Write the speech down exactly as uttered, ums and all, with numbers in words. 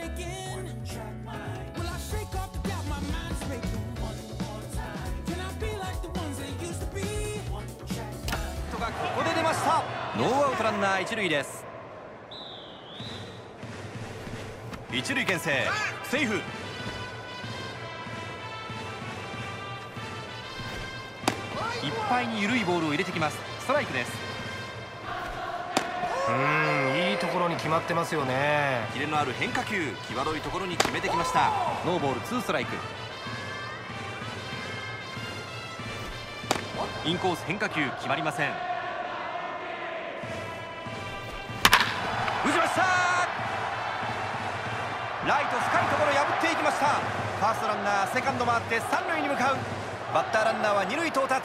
shaking? Will I shake off the doubt my mind's making? Can I be like the ones that used to be? ヒットがここで出ました。ノーアウトランナー一塁です。一塁牽制、セーフ。いっぱいに緩いボールを入れてきます。ストライクです。うん、いいところに決まってますよね。キレのある変化球、際どいところに決めてきました。ノーボールツーストライク。インコース変化球決まりません。打ちました。ライト深いところ破っていきました。ファーストランナー、セカンド回って三塁に向かう。バッターランナーは二塁到達。